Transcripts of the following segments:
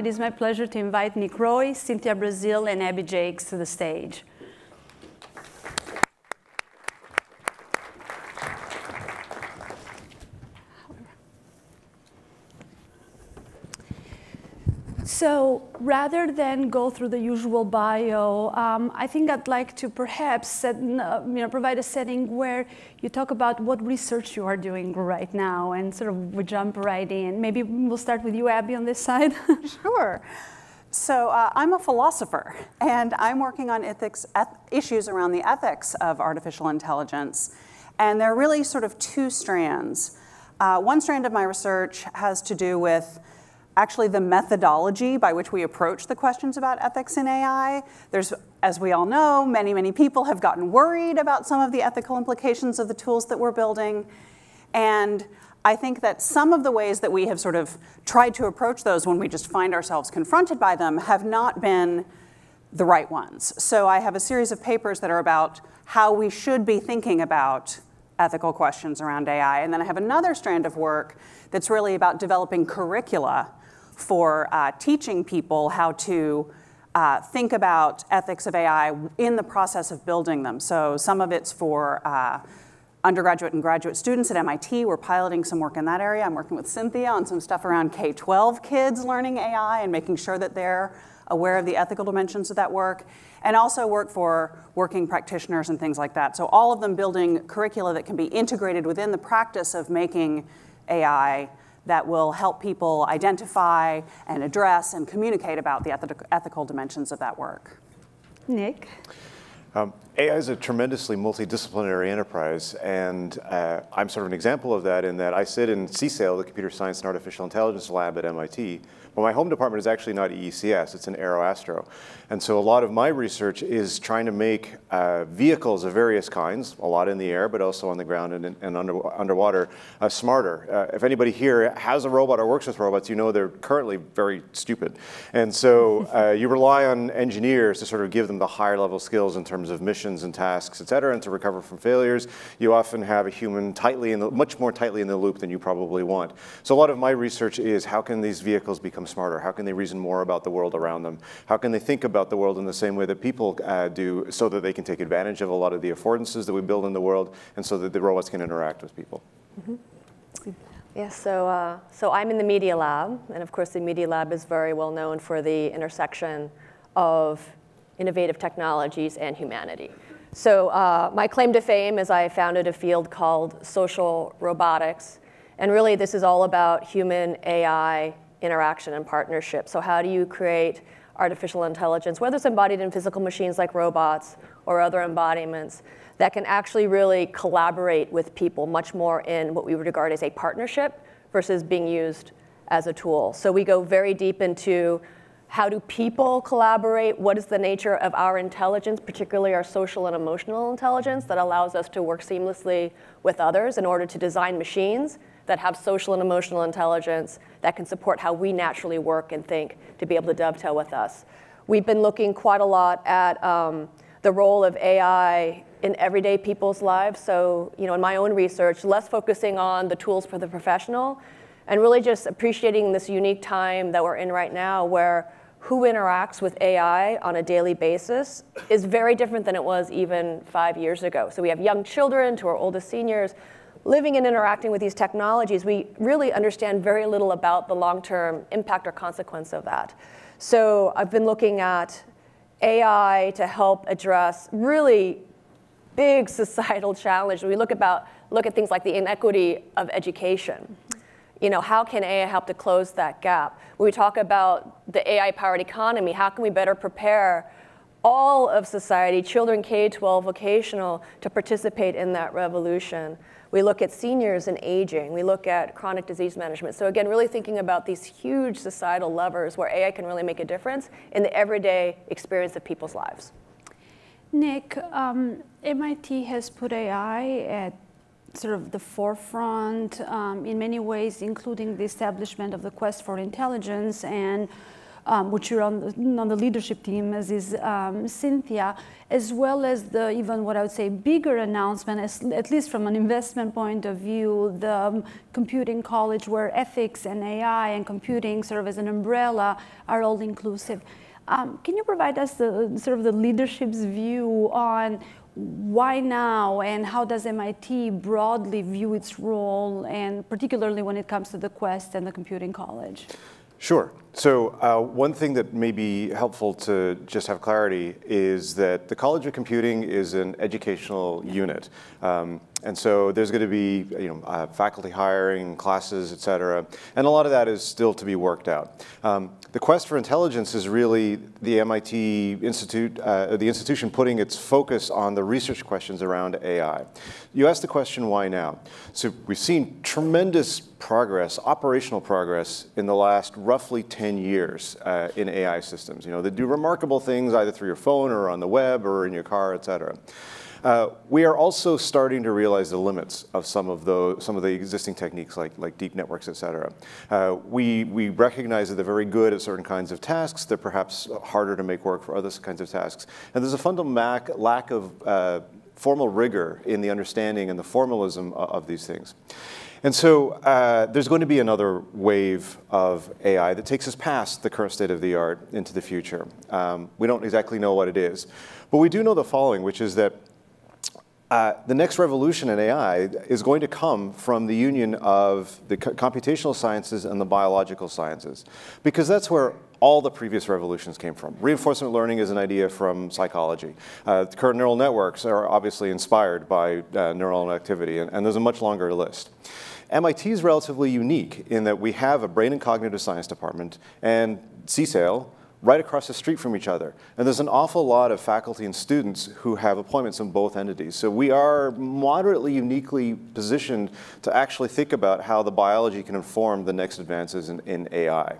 It is my pleasure to invite Nick Roy, Cynthia Breazeal, and Abby Jaques to the stage. So rather than go through the usual bio, I think I'd like to perhaps provide a setting where you talk about what research you are doing right now, and sort of we jump right in. Maybe we'll start with you, Abby, on this side. Sure. So I'm a philosopher, and I'm working on issues around the ethics of artificial intelligence. And there are really sort of two strands. One strand of my research has to do with actually the methodology by which we approach the questions about ethics in AI. There's, as we all know, many, many people have gotten worried about some of the ethical implications of the tools that we're building. And I think that some of the ways that we have sort of tried to approach those when we just find ourselves confronted by them have not been the right ones. So I have a series of papers that are about how we should be thinking about ethical questions around AI. And then I have another strand of work that's really about developing curricula for teaching people how to think about ethics of AI in the process of building them. So some of it's for undergraduate and graduate students at MIT. We're piloting some work in that area. I'm working with Cynthia on some stuff around K-12 kids learning AI and making sure that they're aware of the ethical dimensions of that work, and also work for working practitioners and things like that. So all of them building curricula that can be integrated within the practice of making AI that will help people identify and address and communicate about the ethical dimensions of that work. Nick? AI is a tremendously multidisciplinary enterprise, and I'm sort of an example of that in that I sit in CSAIL, the Computer Science and Artificial Intelligence Lab at MIT, but my home department is actually not EECS, it's an AeroAstro. And so a lot of my research is trying to make vehicles of various kinds, a lot in the air, but also on the ground and underwater, smarter. If anybody here has a robot or works with robots, you know they're currently very stupid. And so you rely on engineers to sort of give them the higher level skills in terms of missions and tasks, et cetera, and to recover from failures. You often have a human much more tightly in the loop than you probably want. So a lot of my research is how can these vehicles become smarter? How can they reason more about the world around them? How can they think about the world in the same way that people do so that they can take advantage of a lot of the affordances that we build in the world and so that the robots can interact with people? Mm-hmm. Yeah, so I'm in the Media Lab, and of course the Media Lab is very well known for the intersection of innovative technologies and humanity. So my claim to fame is I founded a field called social robotics. And really, this is all about human-AI interaction and partnership. So how do you create artificial intelligence, whether it's embodied in physical machines like robots or other embodiments, that can actually really collaborate with people much more in what we would regard as a partnership versus being used as a tool. So we go very deep into how do people collaborate? What is the nature of our intelligence, particularly our social and emotional intelligence, that allows us to work seamlessly with others in order to design machines that have social and emotional intelligence that can support how we naturally work and think to be able to dovetail with us? We've been looking quite a lot at the role of AI in everyday people's lives. So, in my own research, less focusing on the tools for the professional and really just appreciating this unique time that we're in right now where who interacts with AI on a daily basis is very different than it was even 5 years ago. So we have young children to our oldest seniors living and interacting with these technologies. We really understand very little about the long-term impact or consequence of that. So I've been looking at AI to help address really big societal challenges. We look at things like the inequity of education. How can AI help to close that gap? When we talk about the AI-powered economy, how can we better prepare all of society, children K-12, vocational, to participate in that revolution? We look at seniors and aging. We look at chronic disease management. So again, really thinking about these huge societal levers where AI can really make a difference in the everyday experience of people's lives. Nick, MIT has put AI at sort of the forefront in many ways, including the establishment of the quest for intelligence and which you're on the leadership team, as is Cynthia, as well as the even what I would say bigger announcement, as, at least from an investment point of view, the computing college where ethics and AI and computing sort of as an umbrella are all inclusive. Can you provide us the, sort of the leadership's view on why now and how does MIT broadly view its role, and particularly when it comes to the quest and the computing college? Sure. So one thing that may be helpful to just have clarity is that the College of Computing is an educational unit. And so there's going to be faculty hiring, classes, et cetera. And a lot of that is still to be worked out. The quest for intelligence is really the MIT Institute, the institution putting its focus on the research questions around AI. You asked the question, why now? So we've seen tremendous progress, operational progress, in the last roughly 10 years in AI systems. You know, they do remarkable things either through your phone or on the web or in your car, et cetera. We are also starting to realize the limits of some of the existing techniques like deep networks, et cetera. We recognize that they're very good at certain kinds of tasks. They're perhaps harder to make work for other kinds of tasks. And there's a fundamental lack of formal rigor in the understanding and the formalism of these things. And so there's going to be another wave of AI that takes us past the current state of the art into the future. We don't exactly know what it is. But we do know the following, which is that the next revolution in AI is going to come from the union of the computational sciences and the biological sciences, because that's where all the previous revolutions came from. Reinforcement learning is an idea from psychology. Current neural networks are obviously inspired by neural activity, and there's a much longer list. MIT is relatively unique in that we have a brain and cognitive science department and CSAIL right across the street from each other. And there's an awful lot of faculty and students who have appointments in both entities. So we are moderately uniquely positioned to actually think about how the biology can inform the next advances in AI.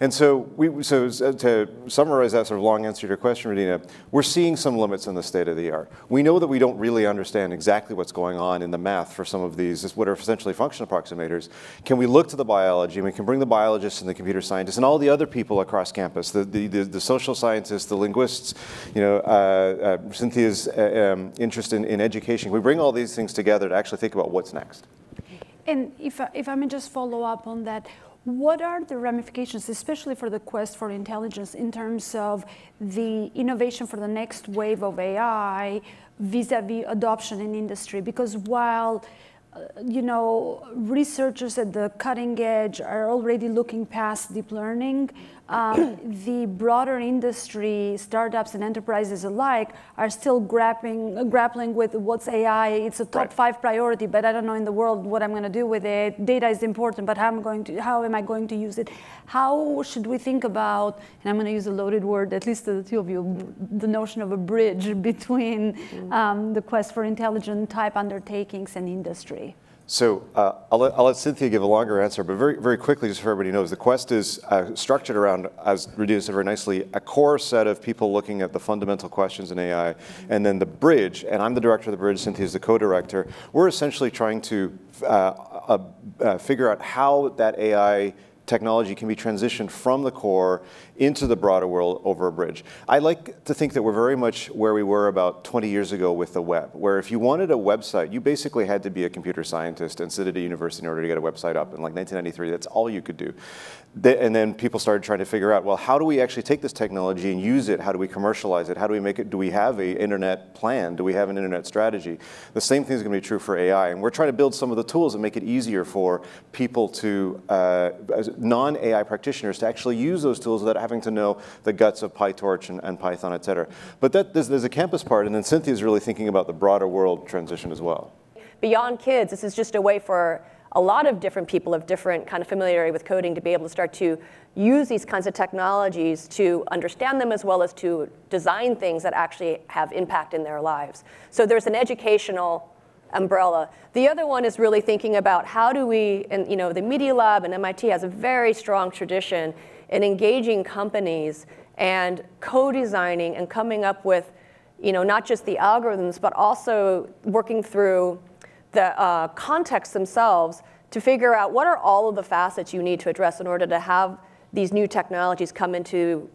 And so, to summarize that sort of long answer to your question, Rudina, we're seeing some limits in the state of the art. We know that we don't really understand exactly what's going on in the math for some of these, what are essentially function approximators. Can we look to the biology, and we can bring the biologists and the computer scientists and all the other people across campus, the social scientists, the linguists, Cynthia's interest in education. We bring all these things together to actually think about what's next. And if I may just follow up on that, what are the ramifications, especially for the quest for intelligence, in terms of the innovation for the next wave of AI vis-a-vis adoption in industry? Because while researchers at the cutting edge are already looking past deep learning, the broader industry, startups and enterprises alike, are still grappling with what's AI. It's a top right. 5 priority, but I don't know in the world what I'm going to do with it. Data is important, but how am I going to use it? How should we think about, and I'm going to use a loaded word, at least to the two of you, the notion of a bridge between the quest for intelligent type undertakings and industry? So I'll let Cynthia give a longer answer, but very, very quickly, just so everybody knows, the quest is structured around, as Rudina said very nicely, a core set of people looking at the fundamental questions in AI, and then the bridge, and I'm the director of the bridge, Cynthia is the co-director. We're essentially trying to figure out how that AI technology can be transitioned from the core into the broader world over a bridge. I like to think that we're very much where we were about 20 years ago with the web, where if you wanted a website, you basically had to be a computer scientist and sit at a university in order to get a website up. In like 1993, that's all you could do. And then people started trying to figure out, well, how do we actually take this technology and use it? How do we commercialize it? How do we make it? Do we have an internet plan? Do we have an internet strategy? The same thing is going to be true for AI. And we're trying to build some of the tools that make it easier for people to, non-AI practitioners, to actually use those tools without having to know the guts of PyTorch and Python, et cetera. But there's a campus part, and then Cynthia's really thinking about the broader world transition as well. Beyond kids, this is just a way for a lot of different people of different kind of familiarity with coding to be able to start to use these kinds of technologies to understand them as well as to design things that actually have impact in their lives. So there's an educational umbrella. The other one is really thinking about how do we, and the Media Lab and MIT has a very strong tradition in engaging companies and co-designing and coming up with, not just the algorithms, but also working through the contexts themselves to figure out what are all of the facets you need to address in order to have these new technologies come into,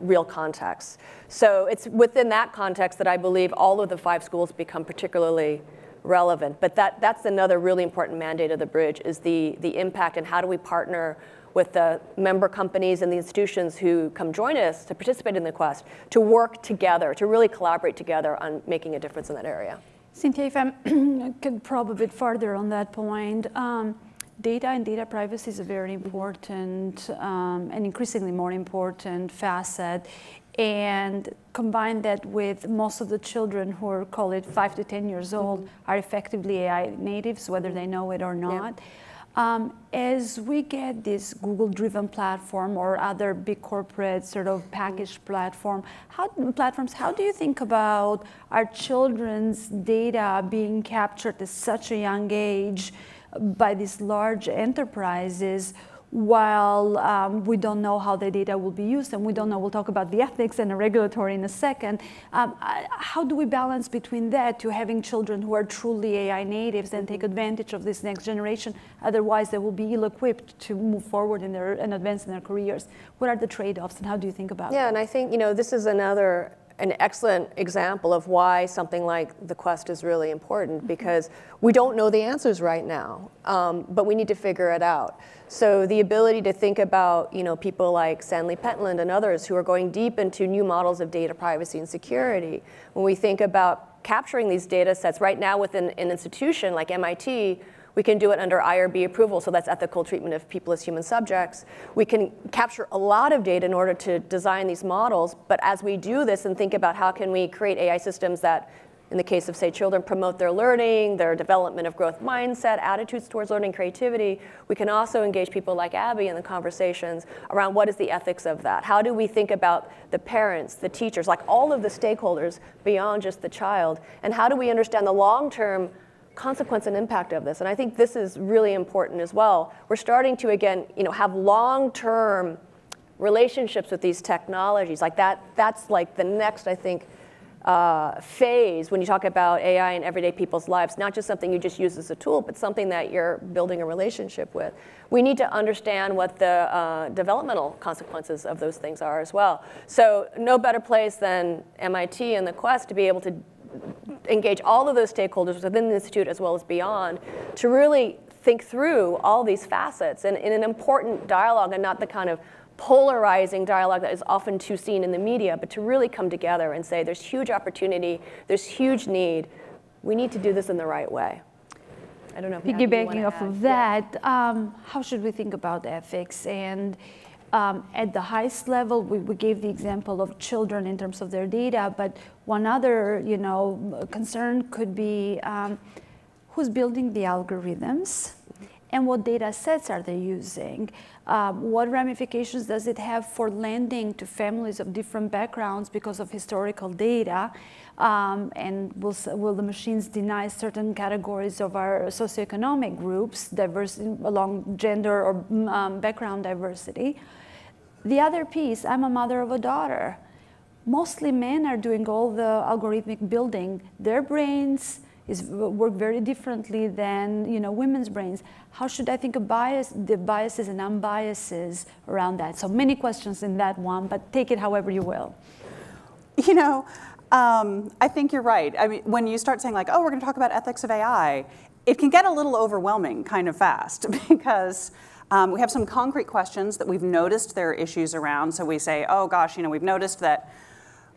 real contexts. So it's within that context that I believe all of the five schools become particularly relevant. But that's another really important mandate of the Bridge, is the impact, and how do we partner with the member companies and the institutions who come join us to participate in the quest, to work together, to really collaborate together on making a difference in that area. Cynthia, if I could probe a bit further on that point. Data and data privacy is a very important and increasingly more important facet. And combine that with most of the children who are, call it, 5 to 10 years old, are effectively AI natives, whether they know it or not. Yeah. As we get this Google-driven platform or other big corporate sort of packaged platforms, how do you think about our children's data being captured at such a young age by these large enterprises, while we don't know how the data will be used, and we don't know, we'll talk about the ethics and the regulatory in a second. How do we balance between that to having children who are truly AI natives and take advantage of this next generation? Otherwise, they will be ill-equipped to move forward in their, and advance in their careers. What are the trade-offs, and how do you think about that? Yeah, and I think this is an excellent example of why something like the Quest is really important, because we don't know the answers right now, but we need to figure it out. So the ability to think about people like Sandy Pentland and others who are going deep into new models of data privacy and security, when we think about capturing these data sets right now within an institution like MIT, we can do it under IRB approval, so that's ethical treatment of people as human subjects. We can capture a lot of data in order to design these models, but as we do this and think about how can we create AI systems that, in the case of, say, children, promote their learning, their development of growth mindset, attitudes towards learning, creativity, we can also engage people like Abby in the conversations around what is the ethics of that. How do we think about the parents, the teachers, like all of the stakeholders beyond just the child, and how do we understand the long-term consequence and impact of this? And I think this is really important as well. We're starting to, again, have long-term relationships with these technologies. Like that's like the next, I think, phase when you talk about AI in everyday people's lives, not just something you just use as a tool, but something that you're building a relationship with. We need to understand what the developmental consequences of those things are as well. So no better place than MIT and the Quest to be able to engage all of those stakeholders within the institute as well as beyond to really think through all these facets in an important dialogue, and not the kind of polarizing dialogue that is often too seen in the media, but to really come together and say there's huge opportunity, there's huge need, we need to do this in the right way. I don't know if piggybacking off of that, how should we think about ethics? And at the highest level, we gave the example of children in terms of their data, but one other concern could be who's building the algorithms and what data sets are they using? What ramifications does it have for lending to families of different backgrounds because of historical data? And will the machines deny certain categories of our socioeconomic groups, diverse along gender or background diversity? The other piece, I'm a mother of a daughter. Mostly men are doing all the algorithmic building. Their brains work very differently than women's brains. How should I think of the biases and unbiases around that? So many questions in that one, but take it however you will. I think you're right. I mean, when you start saying like, oh, we're going to talk about ethics of AI, it can get a little overwhelming kind of fast, because we have some concrete questions that we've noticed there are issues around. So we say, oh gosh, we've noticed that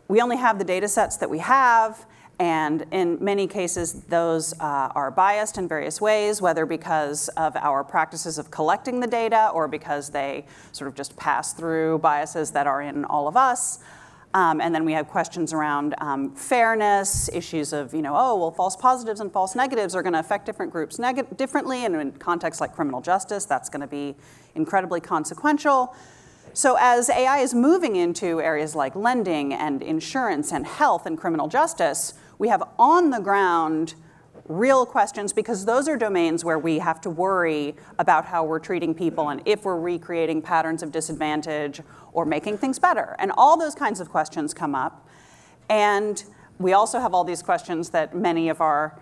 we only have the data sets that we have, and in many cases, those are biased in various ways, whether because of our practices of collecting the data or because they sort of just pass through biases that are in all of us. And then we have questions around fairness, issues of, oh, well, false positives and false negatives are going to affect different groups differently. And in contexts like criminal justice, that's going to be incredibly consequential. So as AI is moving into areas like lending and insurance and health and criminal justice, we have on the ground real questions, because those are domains where we have to worry about how we're treating people and if we're recreating patterns of disadvantage or making things better. And all those kinds of questions come up. And we also have all these questions that many of our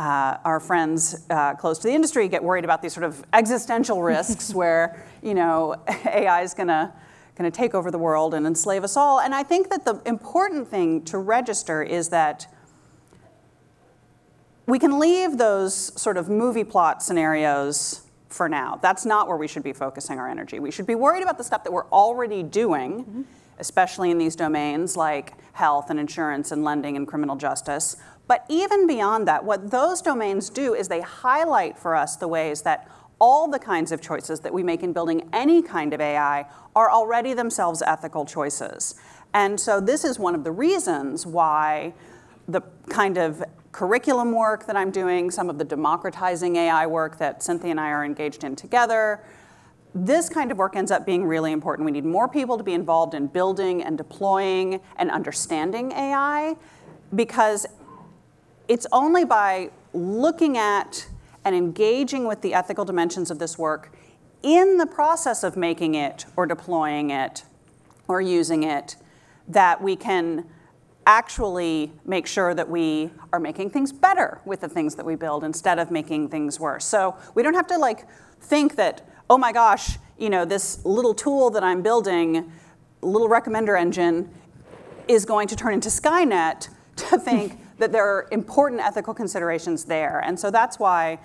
our friends close to the industry get worried about these sort of existential risks where, you know, AI is going to take over the world and enslave us all. And I think that the important thing to register is that we can leave those sort of movie plot scenarios for now. That's not where we should be focusing our energy. We should be worried about the stuff that we're already doing, mm-hmm. especially in these domains like health and insurance and lending and criminal justice. But even beyond that, what those domains do is they highlight for us the ways that all the kinds of choices that we make in building any kind of AI are already themselves ethical choices. And so this is one of the reasons why the kind of curriculum work that I'm doing, some of the democratizing AI work that Cynthia and I are engaged in together, this kind of work ends up being really important. We need more people to be involved in building and deploying and understanding AI, because it's only by looking at and engaging with the ethical dimensions of this work in the process of making it or deploying it or using it that we can actually make sure that we are making things better with the things that we build instead of making things worse. So we don't have to like think that, oh my gosh, you know, this little tool that I'm building, little recommender engine, is going to turn into Skynet, to think that there are important ethical considerations there. And so that's why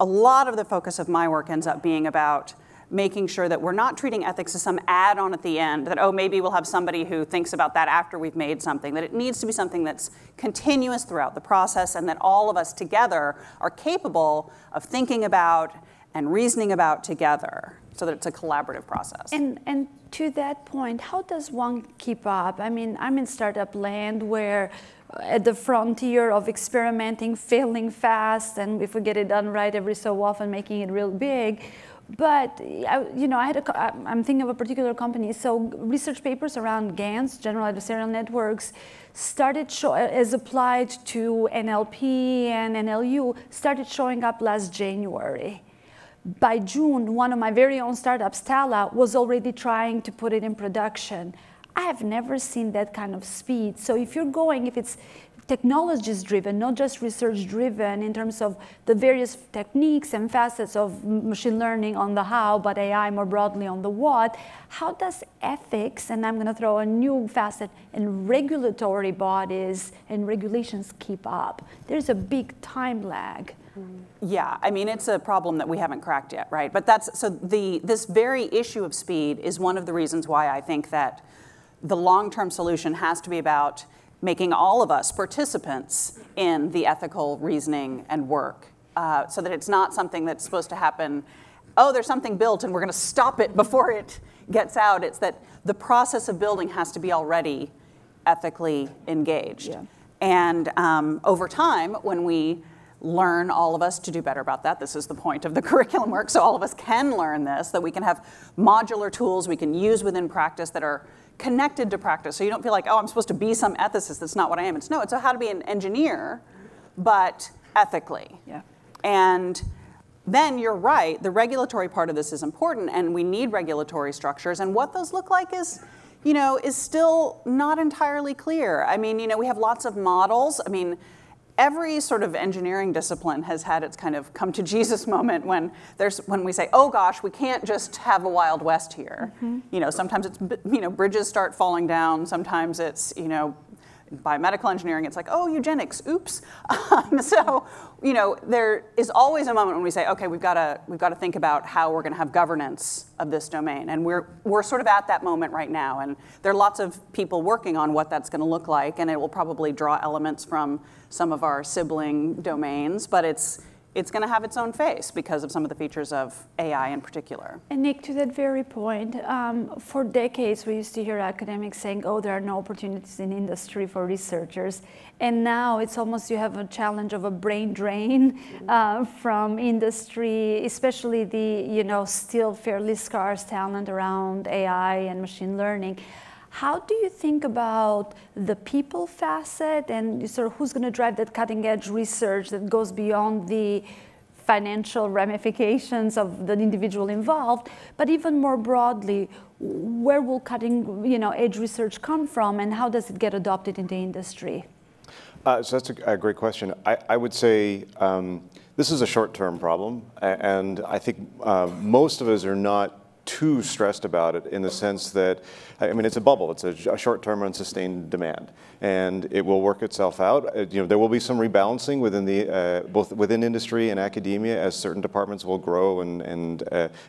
a lot of the focus of my work ends up being about making sure that we're not treating ethics as some add-on at the end, that, oh, maybe we'll have somebody who thinks about that after we've made something, that it needs to be something that's continuous throughout the process, and that all of us together are capable of thinking about and reasoning about together, so that it's a collaborative process. And to that point, how does one keep up? I mean, I'm in startup land where at the frontier of experimenting, failing fast, and if we get it done right every so often, making it real big. But you know, I'm thinking of a particular company. So research papers around GANs, general adversarial networks, started as applied to NLP and NLU, started showing up last January. By June, one of my very own startups, Tala, was already trying to put it in production. I have never seen that kind of speed. So if you're going, if it's technologies driven, not just research driven in terms of the various techniques and facets of machine learning on the how, but AI more broadly on the what, how does ethics, and I'm going to throw a new facet, and regulatory bodies and regulations keep up? There's a big time lag. Yeah, I mean, it's a problem that we haven't cracked yet, right? But that's, so this very issue of speed is one of the reasons why I think that the long-term solution has to be about making all of us participants in the ethical reasoning and work, so that it's not something that's supposed to happen, oh, there's something built and we're going to stop it before it gets out. It's that the process of building has to be already ethically engaged. Yeah. And over time, when we learn, all of us, to do better about that. This is the point of the curriculum work, so all of us can learn this, that we can have modular tools we can use within practice that are connected to practice. So you don't feel like, oh, I'm supposed to be some ethicist. That's not what I am. It's, no, it's how to be an engineer, but ethically. Yeah. And then you're right, the regulatory part of this is important, and we need regulatory structures. And what those look like is, you know, is still not entirely clear. I mean, you know, we have lots of models. I mean, every sort of engineering discipline has had its kind of come to Jesus moment when we say, oh gosh, we can't just have a Wild West here. Mm-hmm. You know, sometimes it's, you know, bridges start falling down. Sometimes it's, you know, biomedical engineering, it's like, oh, eugenics, oops. So, you know, there is always a moment when we say, okay, we've got to think about how we're going to have governance of this domain. And we're sort of at that moment right now. And there are lots of people working on what that's going to look like. And it will probably draw elements from some of our sibling domains. But it's going to have its own face because of some of the features of AI in particular. And Nick, to that very point, for decades we used to hear academics saying, oh, there are no opportunities in industry for researchers. And now it's almost you have a challenge of a brain drain from industry, especially the, you know, still fairly scarce talent around AI and machine learning. How do you think about the people facet and sort of who's going to drive that cutting edge research that goes beyond the financial ramifications of the individual involved, but even more broadly, where will cutting edge research come from and how does it get adopted into industry? So that's a great question. I would say this is a short-term problem, and I think most of us are not too stressed about it in the sense that, I mean, it's a bubble. It's a short-term unsustained demand, and it will work itself out. You know, there will be some rebalancing within the both within industry and academia as certain departments will grow, and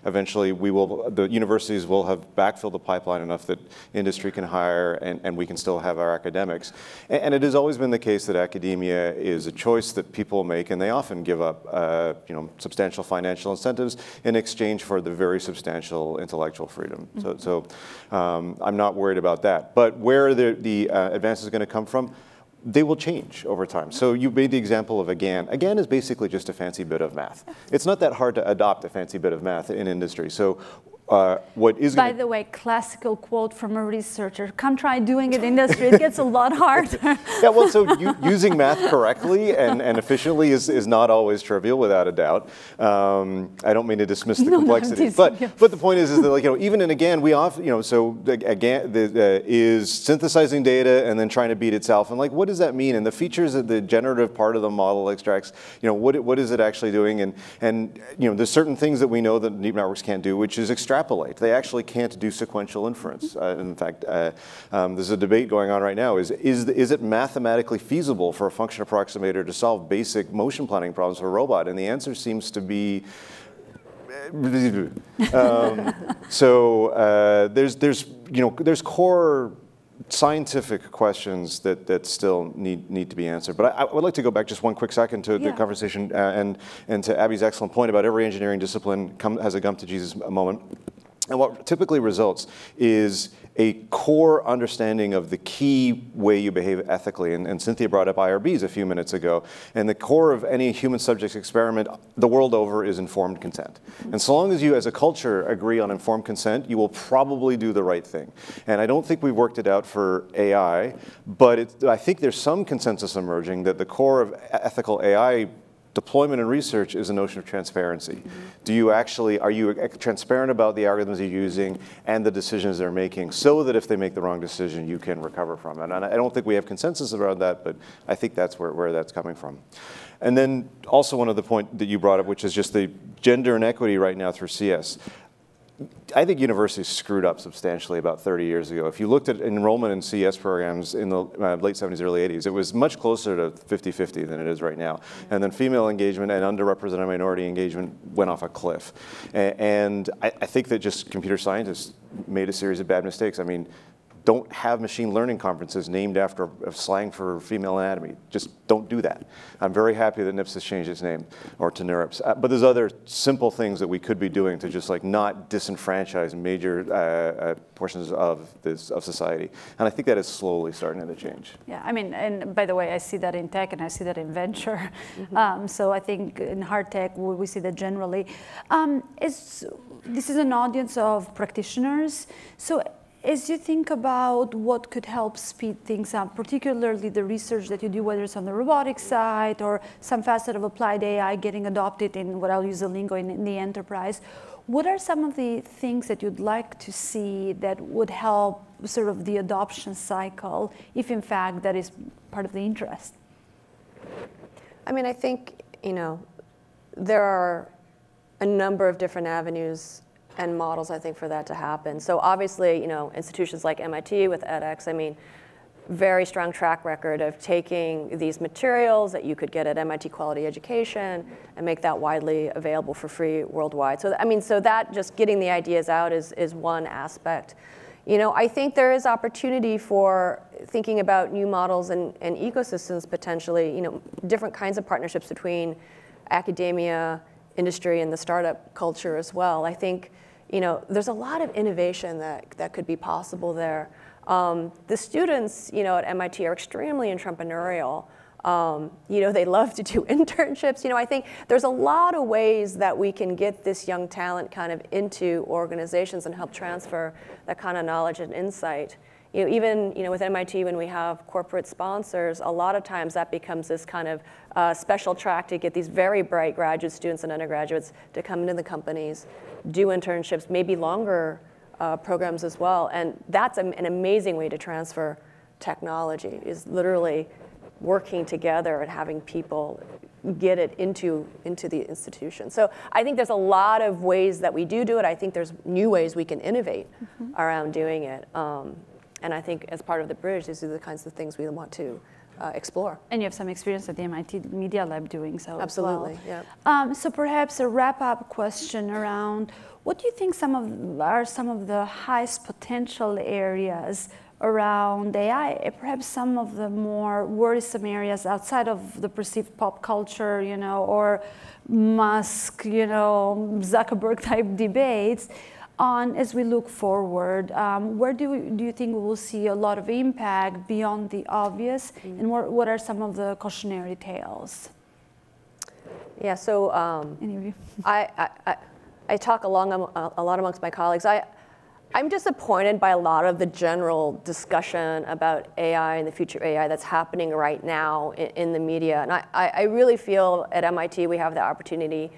eventually we will, the universities will have backfilled the pipeline enough that industry can hire, and we can still have our academics. And it has always been the case that academia is a choice that people make, and they often give up, you know, substantial financial incentives in exchange for the very substantial intellectual freedom. Mm-hmm. So I'm not worried about that. But where the advance is going to come from, they will change over time. So you made the example of a GAN. A GAN is basically just a fancy bit of math. It's not that hard to adopt a fancy bit of math in industry. So what is, by the way, classical quote from a researcher, come try doing it in industry, it gets a lot harder. Yeah, well, so using math correctly and efficiently is not always trivial, without a doubt. I don't mean to dismiss the complexity, but the point is that, like, you know, even in a GAN, we often, you know, so a GAN is synthesizing data and then trying to beat itself, and like, what does that mean? And the features that the generative part of the model extracts, you know, what is it actually doing? And you know, there's certain things that we know that deep networks can't do, which is extract. They actually can't do sequential inference. In fact, there's a debate going on right now. Is it mathematically feasible for a function approximator to solve basic motion planning problems for a robot? And the answer seems to be there's core scientific questions that still need to be answered. But I would like to go back just one quick second to the conversation and to Abby's excellent point about every engineering discipline has a come to Jesus moment. And what typically results is a core understanding of the key way you behave ethically. And Cynthia brought up IRBs a few minutes ago. And the core of any human subjects experiment the world over is informed consent. And so long as you as a culture agree on informed consent, you will probably do the right thing. And I don't think we've worked it out for AI, but I think there's some consensus emerging that the core of ethical AI deployment and research is a notion of transparency. Mm-hmm. Are you transparent about the algorithms you're using and the decisions they're making, so that if they make the wrong decision, you can recover from it? And I don't think we have consensus around that, but I think that's where that's coming from. And then also one other point that you brought up, which is just the gender inequity right now through CS. I think universities screwed up substantially about 30 years ago. If you looked at enrollment in CS programs in the late 70s, early 80s, it was much closer to 50-50 than it is right now. And then female engagement and underrepresented minority engagement went off a cliff. And I think that just computer scientists made a series of bad mistakes. I mean, don't have machine learning conferences named after a slang for female anatomy. Just don't do that. I'm very happy that NIPS has changed its name, or to NeurIPS. But there's other simple things that we could be doing to just like not disenfranchise major portions of society. And I think that is slowly starting to change. Yeah, I mean, and by the way, I see that in tech and I see that in venture. Mm-hmm. So I think in hard tech, we see that generally. This is an audience of practitioners. So as you think about what could help speed things up, particularly the research that you do, whether it's on the robotic side or some facet of applied AI getting adopted in what I'll use the lingo in the enterprise, what are some of the things that you'd like to see that would help sort of the adoption cycle, if in fact that is part of the interest? I mean, I think, you know, there are a number of different avenues and models, I think, for that to happen. So obviously, you know, institutions like MIT with edX, I mean, very strong track record of taking these materials that you could get at MIT Quality Education and make that widely available for free worldwide. So, I mean, so that just getting the ideas out is one aspect. You know, I think there is opportunity for thinking about new models and ecosystems potentially, you know, different kinds of partnerships between academia, industry, and the startup culture as well. I think, you know, there's a lot of innovation that could be possible there. The students, you know, at MIT are extremely entrepreneurial. You know, they love to do internships. You know, I think there's a lot of ways that we can get this young talent kind of into organizations and help transfer that kind of knowledge and insight. You know, even, you know, with MIT, when we have corporate sponsors, a lot of times that becomes this kind of special track to get these very bright graduate students and undergraduates to come into the companies, do internships, maybe longer programs as well. And that's an amazing way to transfer technology, is literally working together and having people get it into the institution. So I think there's a lot of ways that we do it. I think there's new ways we can innovate around doing it. And I think as part of the bridge, these are the kinds of things we want to explore. And you have some experience at the MIT Media Lab doing so. Absolutely, as well. Yeah. So perhaps a wrap-up question around, what do you think are some of the highest potential areas around AI, perhaps some of the more worrisome areas outside of the perceived pop culture, you know, or Musk, you know, Zuckerberg-type debates, on as we look forward? Where do you think we will see a lot of impact beyond the obvious, and what are some of the cautionary tales? Yeah, so anyway. I talk a lot amongst my colleagues. I'm disappointed by a lot of the general discussion about AI and the future AI that's happening right now in the media. And I really feel at MIT we have the opportunity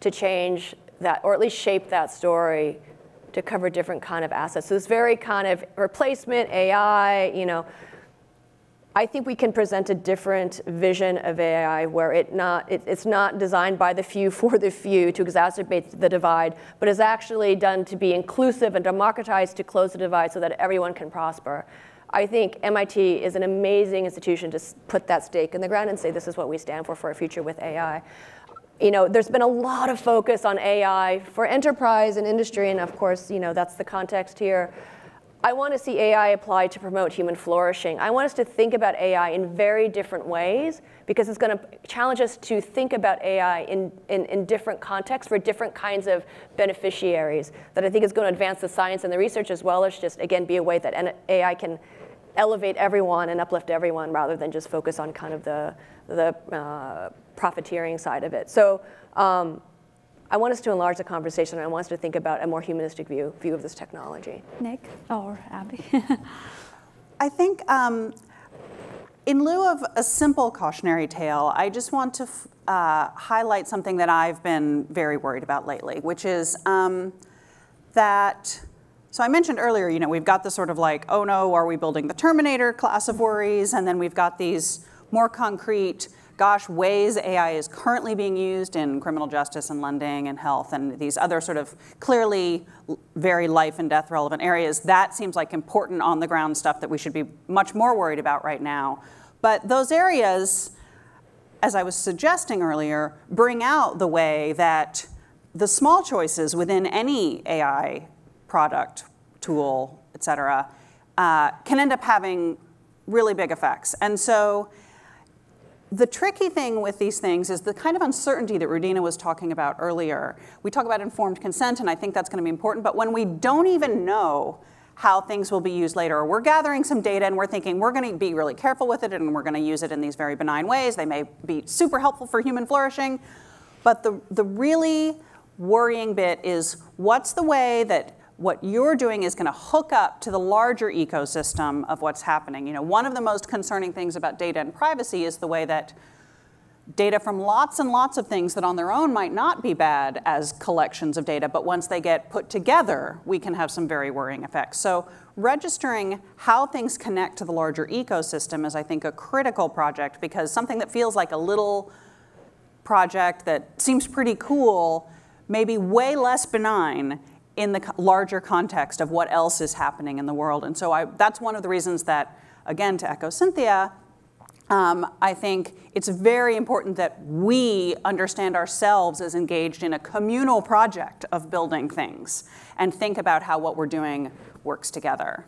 to change that, or at least shape that story to cover different kind of assets. So this very kind of replacement AI, you know, I think we can present a different vision of AI where it's not designed by the few for the few to exacerbate the divide, but is actually done to be inclusive and democratized to close the divide so that everyone can prosper. I think MIT is an amazing institution to put that stake in the ground and say this is what we stand for our future with AI. You know, there's been a lot of focus on AI for enterprise and industry, and of course, you know, that's the context here. I want to see AI applied to promote human flourishing. I want us to think about AI in very different ways because it's going to challenge us to think about AI in different contexts for different kinds of beneficiaries that I think is going to advance the science and the research as well as just, again, be a way that AI can elevate everyone and uplift everyone rather than just focus on kind of the profiteering side of it. So I want us to enlarge the conversation. I want us to think about a more humanistic view of this technology. Nick or Abby? I think in lieu of a simple cautionary tale, I just want to highlight something that I've been very worried about lately, which is that, so I mentioned earlier, you know, we've got this sort of like, oh no, are we building the Terminator class of worries? And then we've got these more concrete, gosh, ways AI is currently being used in criminal justice and lending and health and these other sort of clearly very life and death relevant areas. That seems like important on the ground stuff that we should be much more worried about right now. But those areas, as I was suggesting earlier, bring out the way that the small choices within any AI product, tool, et cetera, can end up having really big effects. And so, the tricky thing with these things is the kind of uncertainty that Rudina was talking about earlier. We talk about informed consent, and I think that's going to be important, but when we don't even know how things will be used later, or we're gathering some data and we're thinking we're going to be really careful with it and we're going to use it in these very benign ways, they may be super helpful for human flourishing, but the really worrying bit is what's the way that what you're doing is going to hook up to the larger ecosystem of what's happening. You know, one of the most concerning things about data and privacy is the way that data from lots and lots of things that on their own might not be bad as collections of data, but once they get put together, we can have some very worrying effects. So registering how things connect to the larger ecosystem is, I think, a critical project, because something that feels like a little project that seems pretty cool may be way less benign in the larger context of what else is happening in the world. And so that's one of the reasons that, again, to echo Cynthia, I think it's very important that we understand ourselves as engaged in a communal project of building things and think about how what we're doing works together.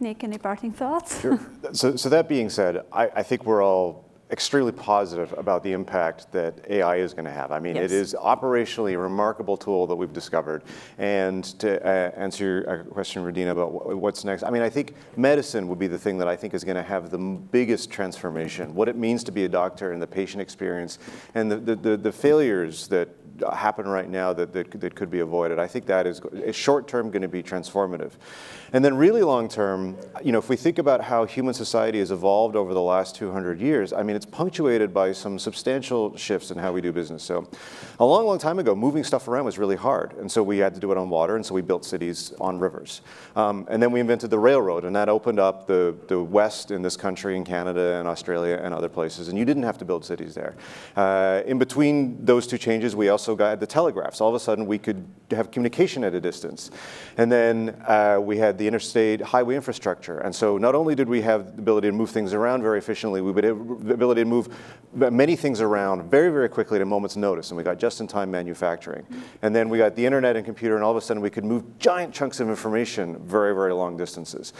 Nick, any parting thoughts? Sure. So that being said, I think we're all extremely positive about the impact that AI is going to have. I mean, yes. It is operationally a remarkable tool that we've discovered. And to answer your question, Rudina, about what's next, I mean, I think medicine would be the thing that I think is going to have the biggest transformation, what it means to be a doctor and the patient experience and the failures that happen right now that could be avoided. I think that is short-term going to be transformative. And then really long-term, you know, if we think about how human society has evolved over the last 200 years, I mean, it's punctuated by some substantial shifts in how we do business. So a long, long time ago, moving stuff around was really hard, and so we had to do it on water, and so we built cities on rivers. And then we invented the railroad, and that opened up the West in this country, in Canada, and Australia, and other places, and you didn't have to build cities there. In between those two changes, we also got the telegraphs. All of a sudden, we could have communication at a distance. And then we had the interstate highway infrastructure, and so not only did we have the ability to move things around very efficiently, we would have the ability to move many things around very, very quickly at a moment's notice, and we got just-in-time manufacturing. And then we got the internet and computer, and all of a sudden we could move giant chunks of information very, very long distances.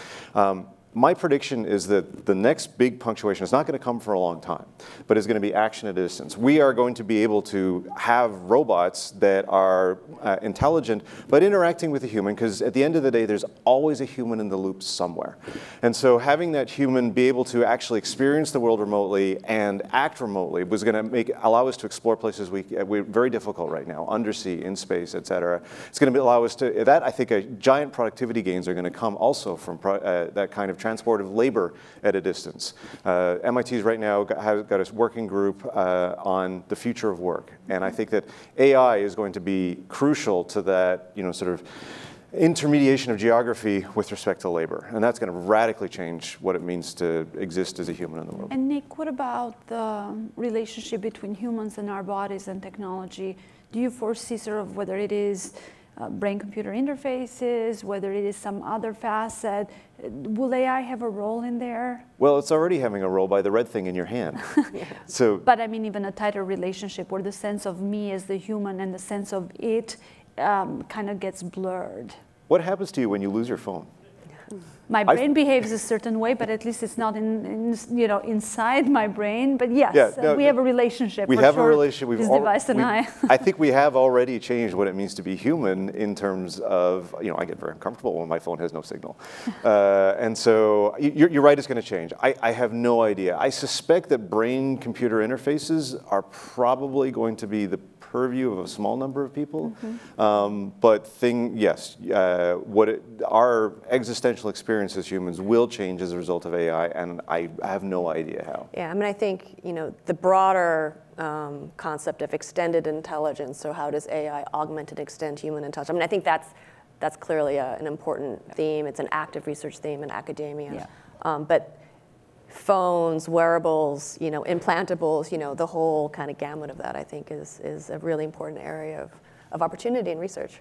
My prediction is that the next big punctuation is not going to come for a long time, but is going to be action at a distance. We are going to be able to have robots that are intelligent, but interacting with a human, because at the end of the day, there's always a human in the loop somewhere. And so having that human be able to actually experience the world remotely and act remotely was going to allow us to explore places we're very difficult right now, undersea, in space, et cetera. It's going to allow us to, I think giant productivity gains are going to come also from that kind of transport of labor at a distance. MIT's right now has got a working group on the future of work, and I think that AI is going to be crucial to that, sort of intermediation of geography with respect to labor, and that's going to radically change what it means to exist as a human in the world. And Nick, what about the relationship between humans and our bodies and technology? Do you foresee sort of whether it is brain-computer interfaces, whether it is some other facet? Will AI have a role in there? Well, it's already having a role by the red thing in your hand. Yeah. So, but I mean, even a tighter relationship where the sense of me as the human and the sense of it kind of gets blurred. What happens to you when you lose your phone? My brain behaves a certain way, but at least it's not inside my brain. But yes, we have a relationship. We have a relationship. This device and I. I think we have already changed what it means to be human in terms of, I get very uncomfortable when my phone has no signal. And so you're right, it's going to change. I have no idea. I suspect that brain-computer interfaces are probably going to be the purview of a small number of people. Mm-hmm. Our existential experience as humans will change as a result of AI, and I have no idea how. Yeah, I mean, I think, the broader concept of extended intelligence, so how does AI augment and extend human intelligence? I mean, I think that's clearly an important theme. It's an active research theme in academia. Yeah. But phones, wearables, implantables, the whole kind of gamut of that, I think, is a really important area of opportunity in research.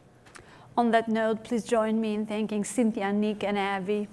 On that note, please join me in thanking Cynthia, Nick, and Abby.